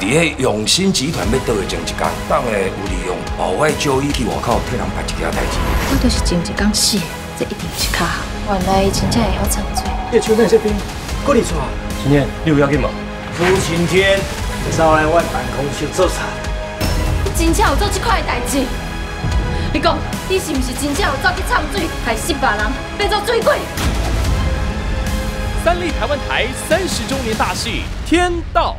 伫个永兴集团要倒的前一天，党诶有利用保外就医去外口替人办一件代志。我就是前一天死，这一定是卡。原来真正会晓创作。叶秋那些兵，过你出来。今天你有要紧无？朱晴天，走来我办公室做啥？你真正有做这款的代志？你讲，你是毋是真正有走去掺水，害死别人，变做水鬼？ 三立台湾台30周年大戏《天道》。